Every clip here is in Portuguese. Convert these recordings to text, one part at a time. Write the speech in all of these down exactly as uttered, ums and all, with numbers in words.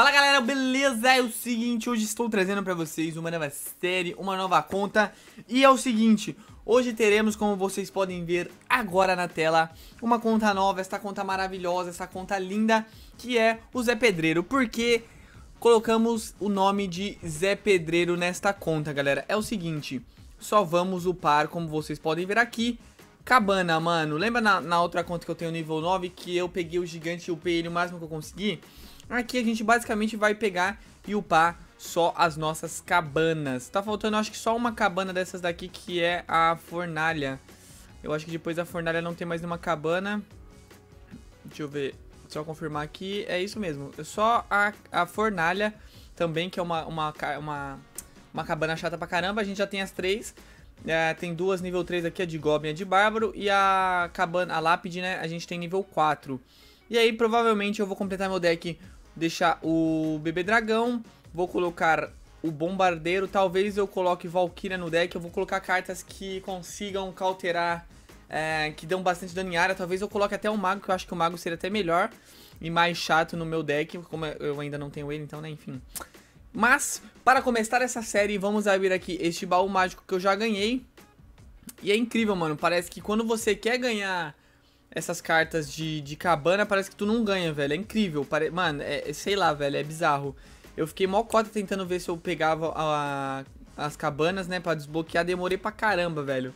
Fala galera, beleza? É o seguinte, hoje estou trazendo pra vocês uma nova série, uma nova conta. E é o seguinte, hoje teremos, como vocês podem ver agora na tela, uma conta nova, esta conta maravilhosa, essa conta linda, que é o Zé Pedreiro. Porque colocamos o nome de Zé Pedreiro nesta conta, galera? É o seguinte, só vamos upar, como vocês podem ver aqui, cabana, mano. Lembra na, na outra conta que eu tenho nível nove, que eu peguei o gigante e upei ele o máximo que eu consegui? Aqui a gente basicamente vai pegar e upar só as nossas cabanas. Tá faltando, acho que só uma cabana dessas daqui, que é a fornalha. Eu acho que depois da fornalha não tem mais nenhuma cabana. Deixa eu ver, só confirmar aqui. É isso mesmo, só a, a fornalha também, que é uma, uma, uma, uma cabana chata pra caramba. A gente já tem as três. É, tem duas nível três aqui, a de Goblin e a de Bárbaro. E a cabana, a lápide, né, a gente tem nível quatro. E aí provavelmente eu vou completar meu deck, deixar o bebê dragão, vou colocar o bombardeiro, talvez eu coloque Valkyria no deck, eu vou colocar cartas que consigam counterar, é, que dão bastante dano em área, talvez eu coloque até o mago, que eu acho que o mago seria até melhor e mais chato no meu deck, como eu ainda não tenho ele, então, né, enfim. Mas, para começar essa série, vamos abrir aqui este baú mágico que eu já ganhei. E é incrível, mano, parece que quando você quer ganhar essas cartas de, de cabana, parece que tu não ganha, velho. É incrível. Pare... Mano, é, é, sei lá, velho. É bizarro. Eu fiquei mó cota tentando ver se eu pegava a, as cabanas, né? Pra desbloquear. Demorei pra caramba, velho.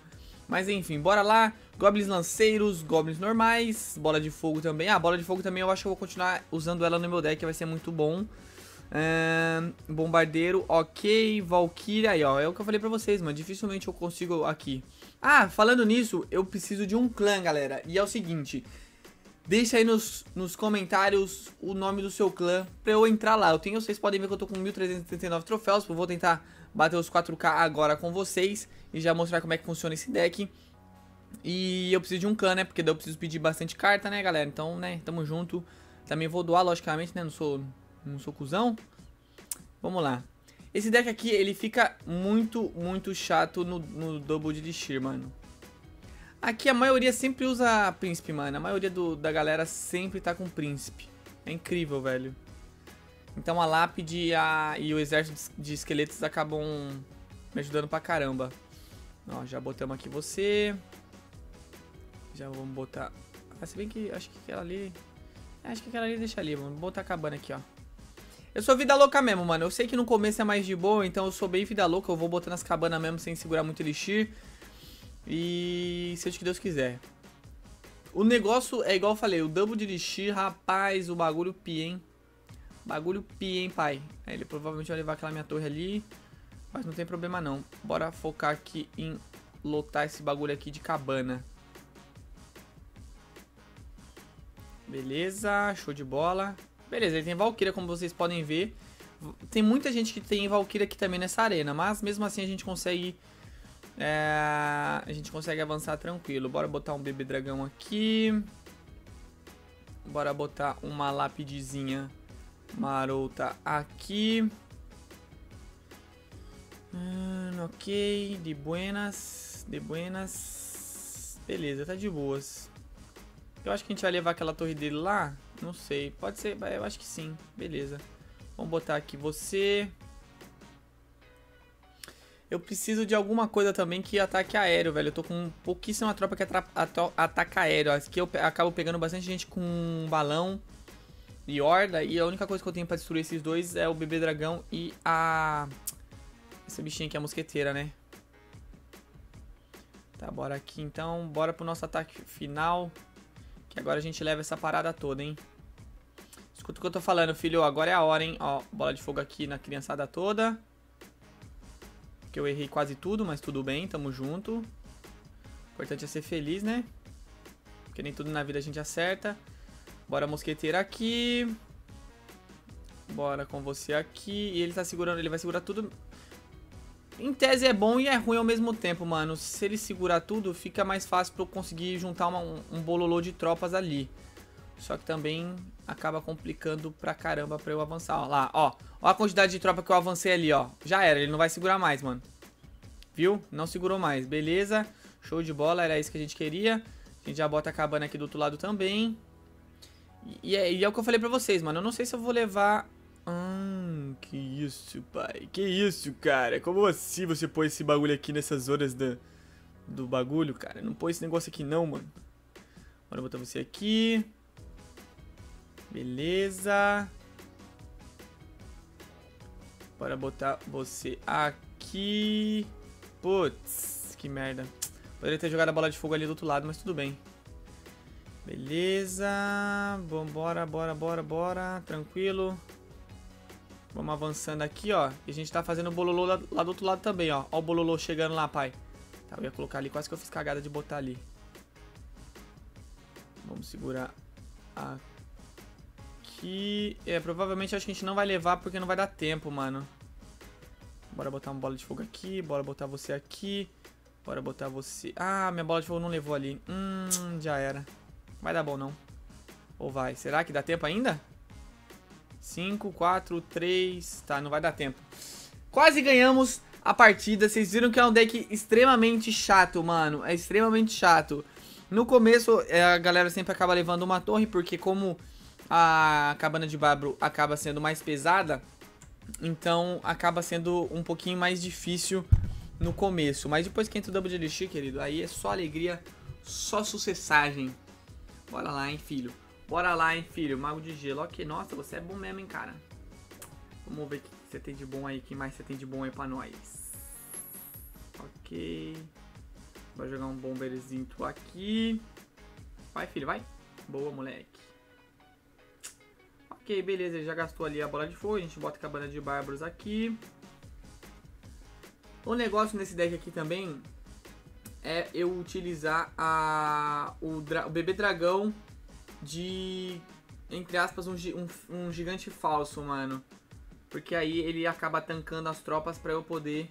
Mas enfim, bora lá. Goblins lanceiros, goblins normais, bola de fogo também. Ah, bola de fogo também eu acho que eu vou continuar usando ela no meu deck. Vai ser muito bom. Hum, bombardeiro, ok. Valkyria, aí ó. É o que eu falei pra vocês, mano. Dificilmente eu consigo aqui. Ah, falando nisso, eu preciso de um clã, galera. E é o seguinte, deixa aí nos, nos comentários o nome do seu clã pra eu entrar lá. Eu tenho, vocês podem ver que eu tô com mil trezentos e trinta e nove troféus. Eu vou tentar bater os quatro K agora com vocês e já mostrar como é que funciona esse deck. E eu preciso de um clã, né? Porque daí eu preciso pedir bastante carta, né, galera? Então, né, tamo junto. Também vou doar, logicamente, né? Não sou, não sou cuzão. Vamos lá. Esse deck aqui, ele fica muito, muito chato no, no Double de Elixir, mano. Aqui a maioria sempre usa príncipe, mano. A maioria do, da galera sempre tá com príncipe. É incrível, velho. Então a lápide a, e o exército de esqueletos acabam me ajudando pra caramba. Ó, já botamos aqui você. Já vamos botar... Ah, se bem que acho que aquela ali... Acho que aquela ali deixa ali, mano. Vou botar a cabana aqui, ó. Eu sou vida louca mesmo, mano. Eu sei que no começo é mais de boa, então eu sou bem vida louca. Eu vou botando as cabanas mesmo sem segurar muito elixir. E seja o que Deus quiser. O negócio é igual eu falei, o double de elixir, rapaz, o bagulho pia, hein? Bagulho pia, hein, pai? Ele provavelmente vai levar aquela minha torre ali, mas não tem problema não. Bora focar aqui em lotar esse bagulho aqui de cabana. Beleza, show de bola. Beleza, ele tem Valkyria, como vocês podem ver. Tem muita gente que tem Valkyria aqui também nessa arena, mas mesmo assim a gente consegue é, a gente consegue avançar tranquilo. Bora botar um bebê dragão aqui. Bora botar uma lapidezinha marota aqui. Hum, ok, de buenas, de buenas. Beleza, tá de boas. Eu acho que a gente vai levar aquela torre dele lá. Não sei, pode ser, eu acho que sim. Beleza, vamos botar aqui você. Eu preciso de alguma coisa também que ataque aéreo, velho. Eu tô com pouquíssima tropa que ataca aéreo. Aqui eu acabo pegando bastante gente com balão e horda. E a única coisa que eu tenho pra destruir esses dois é o bebê dragão e a... essa bichinha aqui é a mosqueteira, né? Tá, bora aqui então. Bora pro nosso ataque final. Agora a gente leva essa parada toda, hein? Escuta o que eu tô falando, filho. Agora é a hora, hein? Ó, bola de fogo aqui na criançada toda. Que eu errei quase tudo, mas tudo bem, tamo junto. O importante é ser feliz, né? Porque nem tudo na vida a gente acerta. Bora mosqueteira aqui. Bora com você aqui. E ele tá segurando, ele vai segurar tudo. Em tese é bom e é ruim ao mesmo tempo, mano. Se ele segurar tudo, fica mais fácil pra eu conseguir juntar uma, um, um bololô de tropas ali. Só que também acaba complicando pra caramba pra eu avançar. Ó lá, ó. Ó a quantidade de tropa que eu avancei ali, ó. Já era, ele não vai segurar mais, mano. Viu? Não segurou mais, beleza. Show de bola, era isso que a gente queria. A gente já bota a cabana aqui do outro lado também. E é, e é o que eu falei pra vocês, mano. Eu não sei se eu vou levar... Hum... Que isso, pai. Que isso, cara. Como assim você pôs esse bagulho aqui nessas horas da, do bagulho, cara? Não põe esse negócio aqui não, mano. Bora botar você aqui. Beleza. Bora botar você aqui. Putz, que merda. Poderia ter jogado a bola de fogo ali do outro lado, mas tudo bem. Beleza. Bora, bora, bora, bora. Tranquilo. Vamos avançando aqui, ó. E a gente tá fazendo o bololô lá, lá do outro lado também, ó. Ó o bololô chegando lá, pai. Tá, eu ia colocar ali. Quase que eu fiz cagada de botar ali. Vamos segurar aqui. É, provavelmente acho que a gente não vai levar porque não vai dar tempo, mano. Bora botar uma bola de fogo aqui. Bora botar você aqui. Bora botar você... Ah, minha bola de fogo não levou ali. Hum, já era. Vai dar bom, não. Ou vai. Será que dá tempo ainda? cinco, quatro, três... Tá, não vai dar tempo. Quase ganhamos a partida. Vocês viram que é um deck extremamente chato, mano. É extremamente chato. No começo, a galera sempre acaba levando uma torre, porque como a cabana de Babro acaba sendo mais pesada, então acaba sendo um pouquinho mais difícil no começo. Mas depois que entra o Double de Elixir, querido, aí é só alegria, só sucessagem. Bora lá, hein, filho. Bora lá, hein, filho. Mago de gelo. Ok, nossa, você é bom mesmo, hein, cara. Vamos ver o que você tem de bom aí. O que mais você tem de bom aí pra nós. Ok. Vai jogar um bomberzinho aqui. Vai, filho, vai. Boa, moleque. Ok, beleza. Ele já gastou ali a bola de fogo. A gente bota a cabana de bárbaros aqui. O negócio nesse deck aqui também é eu utilizar a, o, dra, o bebê dragão de, entre aspas, um, um, um gigante falso, mano. Porque aí ele acaba tankando as tropas pra eu poder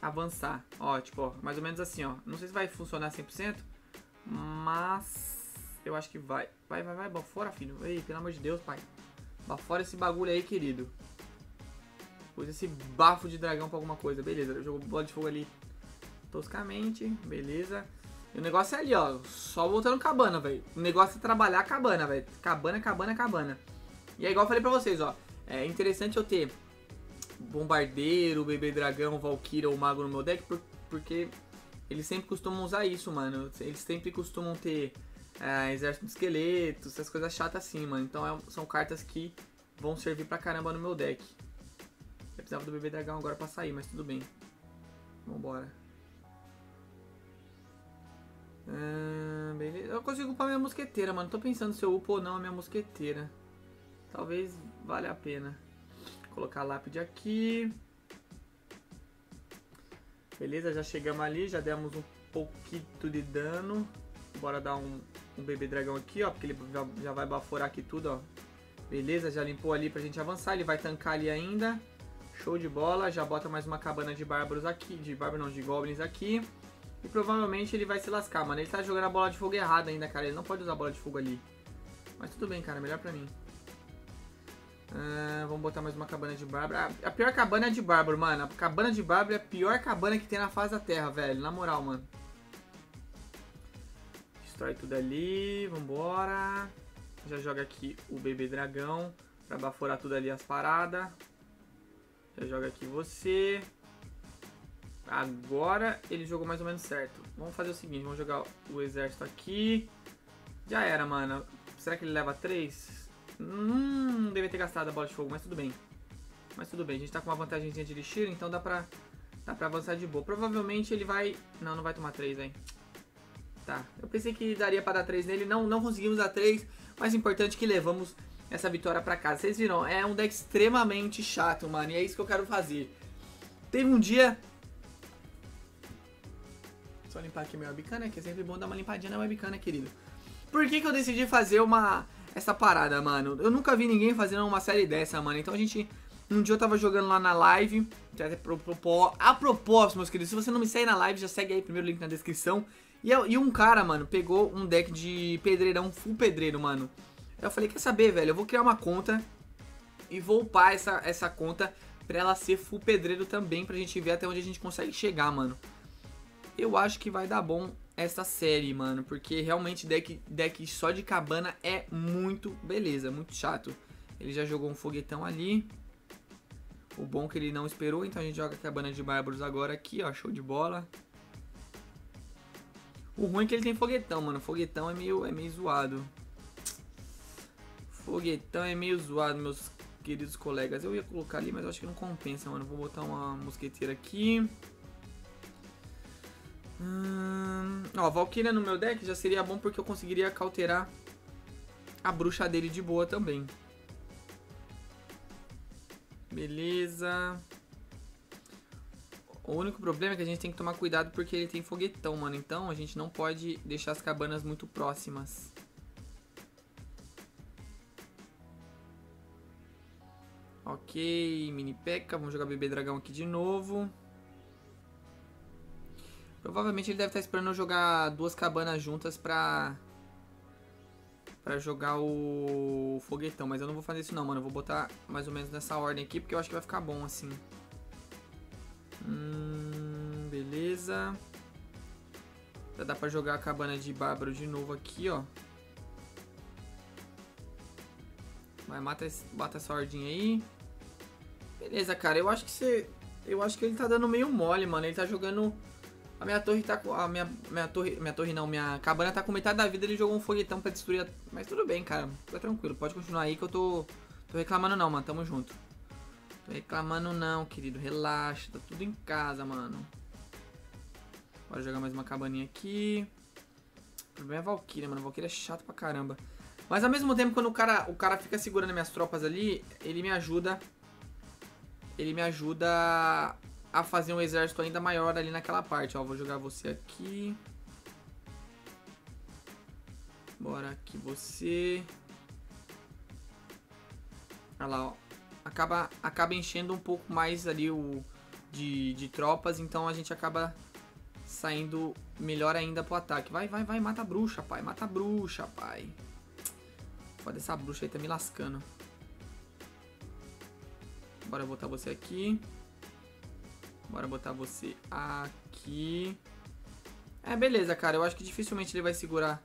avançar. Ó, tipo, ó, mais ou menos assim, ó. Não sei se vai funcionar cem por cento, mas eu acho que vai. Vai, vai, vai, bafora, filho. Ei, pelo amor de Deus, pai. Bafora esse bagulho aí, querido. Usa esse bafo de dragão pra alguma coisa. Beleza, jogou bola de fogo ali toscamente. Beleza. E o negócio é ali, ó, só voltando cabana, velho. O negócio é trabalhar a cabana, velho. Cabana, cabana, cabana. E é igual eu falei pra vocês, ó. É interessante eu ter bombardeiro, bebê dragão, valquíria ou mago no meu deck, por, porque eles sempre costumam usar isso, mano. Eles sempre costumam ter é, exército de esqueletos, essas coisas chatas assim, mano. Então é, são cartas que vão servir pra caramba no meu deck. Eu precisava do bebê dragão agora pra sair, mas tudo bem. Vambora. Ah, beleza. Eu consigo upar minha mosqueteira, mano. Tô pensando se eu upo ou não a minha mosqueteira. Talvez valha a pena. Vou colocar a lápide aqui. Beleza, já chegamos ali. Já demos um pouquinho de dano. Bora dar um, um bebê dragão aqui, ó. Porque ele já, já vai baforar aqui tudo, ó. Beleza, já limpou ali pra gente avançar. Ele vai tancar ali ainda. Show de bola. Já bota mais uma cabana de bárbaros aqui. De bárbaros não, de goblins aqui. E provavelmente ele vai se lascar, mano. Ele tá jogando a bola de fogo errada ainda, cara. Ele não pode usar a bola de fogo ali. Mas tudo bem, cara. Melhor pra mim. Ah, vamos botar mais uma cabana de bárbaro. A pior cabana é de bárbaro, mano. A cabana de bárbaro é a pior cabana que tem na face da terra, velho. Na moral, mano. Destrói tudo ali. Vambora. Já joga aqui o bebê dragão. Pra baforar tudo ali as paradas. Já joga aqui você. Agora ele jogou mais ou menos certo. Vamos fazer o seguinte, vamos jogar o exército aqui. Já era, mano. Será que ele leva três? Hum, não devia ter gastado a bola de fogo, mas tudo bem. Mas tudo bem, a gente tá com uma vantagemzinha de Elixir, então dá pra, dá pra avançar de boa. Provavelmente ele vai... Não, não vai tomar três, hein. Tá, eu pensei que daria pra dar três nele. Não, não conseguimos dar três, mas o importante é que levamos essa vitória pra casa. Vocês viram, é um deck extremamente chato, mano. E é isso que eu quero fazer. Teve um dia... Só limpar aqui minha webcam, que é sempre bom dar uma limpadinha na webcam, querido. Por que que eu decidi fazer uma... Essa parada, mano? Eu nunca vi ninguém fazendo uma série dessa, mano. Então a gente... Um dia eu tava jogando lá na live. A propósito, meus queridos, se você não me segue na live, já segue aí, primeiro link na descrição. E, eu, e um cara, mano, pegou um deck de pedreirão, full pedreiro, mano. Eu falei, quer saber, velho? Eu vou criar uma conta e vou upar essa, essa conta pra ela ser full pedreiro também, pra gente ver até onde a gente consegue chegar, mano. Eu acho que vai dar bom essa série, mano. Porque realmente deck, deck só de cabana é muito beleza, muito chato. Ele já jogou um foguetão ali. O bom é que ele não esperou, então a gente joga a cabana de bárbaros agora aqui, ó, show de bola. O ruim é que ele tem foguetão, mano. Foguetão é meio, é meio zoado. Foguetão é meio zoado, meus queridos colegas. Eu ia colocar ali, mas eu acho que não compensa, mano. Vou botar uma mosqueteira aqui. Hum... Ó, Valkyria no meu deck já seria bom porque eu conseguiria cauterar a bruxa dele de boa também. Beleza. O único problema é que a gente tem que tomar cuidado porque ele tem foguetão, mano. Então a gente não pode deixar as cabanas muito próximas. Ok, mini P E K K A. Vamos jogar bebê dragão aqui de novo. Provavelmente ele deve estar esperando eu jogar duas cabanas juntas pra... pra jogar o foguetão. Mas eu não vou fazer isso não, mano. Eu vou botar mais ou menos nessa ordem aqui, porque eu acho que vai ficar bom assim. Hum, beleza. Já dá pra jogar a cabana de bárbaro de novo aqui, ó. Vai, mata esse, bata essa ordinha aí. Beleza, cara. Eu acho que você... Eu acho que ele tá dando meio mole, mano. Ele tá jogando... A minha torre tá com... A minha, minha torre... Minha torre não, minha cabana tá com metade da vida. Ele jogou um foguetão pra destruir a... Mas tudo bem, cara. Tá tranquilo. Pode continuar aí que eu tô... Tô reclamando não, mano. Tamo junto. Tô reclamando não, querido. Relaxa. Tá tudo em casa, mano. Bora jogar mais uma cabaninha aqui. O problema é a Valkyria, mano. A Valkyria é chato pra caramba. Mas ao mesmo tempo, quando o cara, o cara fica segurando minhas tropas ali, ele me ajuda... Ele me ajuda... a fazer um exército ainda maior ali naquela parte, ó. Vou jogar você aqui. Bora aqui você. Olha lá, ó. Acaba, acaba enchendo um pouco mais ali o de, de tropas, então a gente acaba saindo melhor ainda pro ataque. Vai, vai, vai, mata a bruxa, pai. Mata a bruxa, pai. Foda, essa bruxa aí tá me lascando. Bora botar você aqui. Bora botar você aqui. É, beleza, cara. Eu acho que dificilmente ele vai segurar.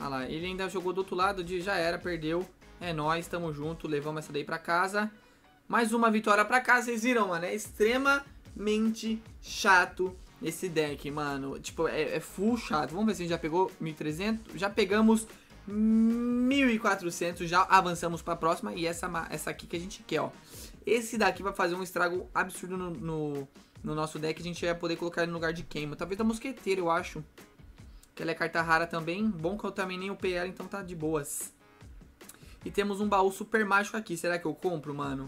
Olha lá. Ele ainda jogou do outro lado de já era, perdeu. É nóis, tamo junto. Levamos essa daí pra casa. Mais uma vitória pra casa. Vocês viram, mano? É extremamente chato esse deck, mano. Tipo, é, é full chato. Vamos ver se a gente já pegou mil e trezentos. Já pegamos mil e quatrocentos. Já avançamos pra próxima. E essa, essa aqui que a gente quer, ó. Esse daqui vai fazer um estrago absurdo no... no No nosso deck. A gente ia poder colocar ele no lugar de queima. Talvez a mosqueteira, eu acho. Que ela é carta rara também. Bom que eu também nem upei ela, então tá de boas. E temos um baú super mágico aqui. Será que eu compro, mano?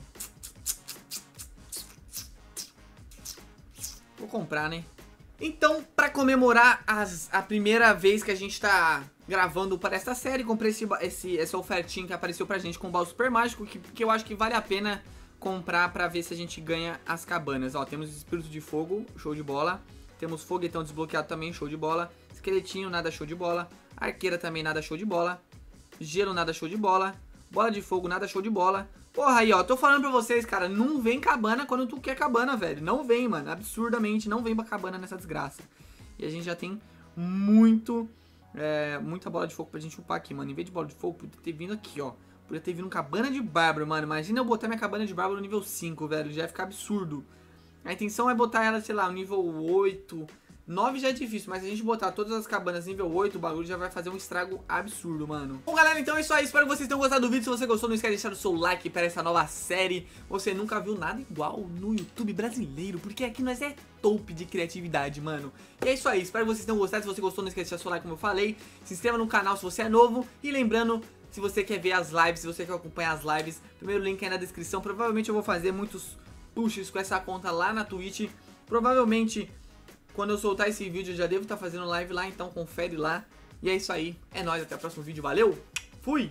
Vou comprar, né? Então, pra comemorar as, a primeira vez que a gente tá gravando para esta série, comprei esse, esse, essa ofertinha que apareceu pra gente com o baú super mágico. Que, que eu acho que vale a pena... comprar pra ver se a gente ganha as cabanas. Ó, temos espírito de fogo, show de bola. Temos foguetão desbloqueado também, show de bola. Esqueletinho, nada show de bola. Arqueira também, nada show de bola. Gelo, nada show de bola. Bola de fogo, nada show de bola. Porra, aí ó, tô falando pra vocês, cara, não vem cabana quando tu quer cabana, velho. Não vem, mano, absurdamente não vem pra cabana nessa desgraça. E a gente já tem muito é, muita bola de fogo pra gente upar aqui, mano. Em vez de bola de fogo, podia ter vindo aqui, ó. Podia ter vindo cabana de bárbaro, mano. Imagina eu botar minha cabana de bárbaro no nível cinco, velho. Já ia ficar absurdo. A intenção é botar ela, sei lá, no nível oito. nove já é difícil, mas se a gente botar todas as cabanas nível oito, o bagulho já vai fazer um estrago absurdo, mano. Bom, galera, então é isso aí. Espero que vocês tenham gostado do vídeo. Se você gostou, não esquece de deixar o seu like para essa nova série. Você nunca viu nada igual no YouTube brasileiro, porque aqui nós é top de criatividade, mano. E é isso aí. Espero que vocês tenham gostado. Se você gostou, não esquece de deixar o seu like, como eu falei. Se inscreva no canal se você é novo. E lembrando... se você quer ver as lives, se você quer acompanhar as lives, primeiro link aí na descrição. Provavelmente eu vou fazer muitos pushes com essa conta lá na Twitch. Provavelmente, quando eu soltar esse vídeo, eu já devo estar fazendo live lá, então confere lá. E é isso aí, é nóis, até o próximo vídeo, valeu, fui!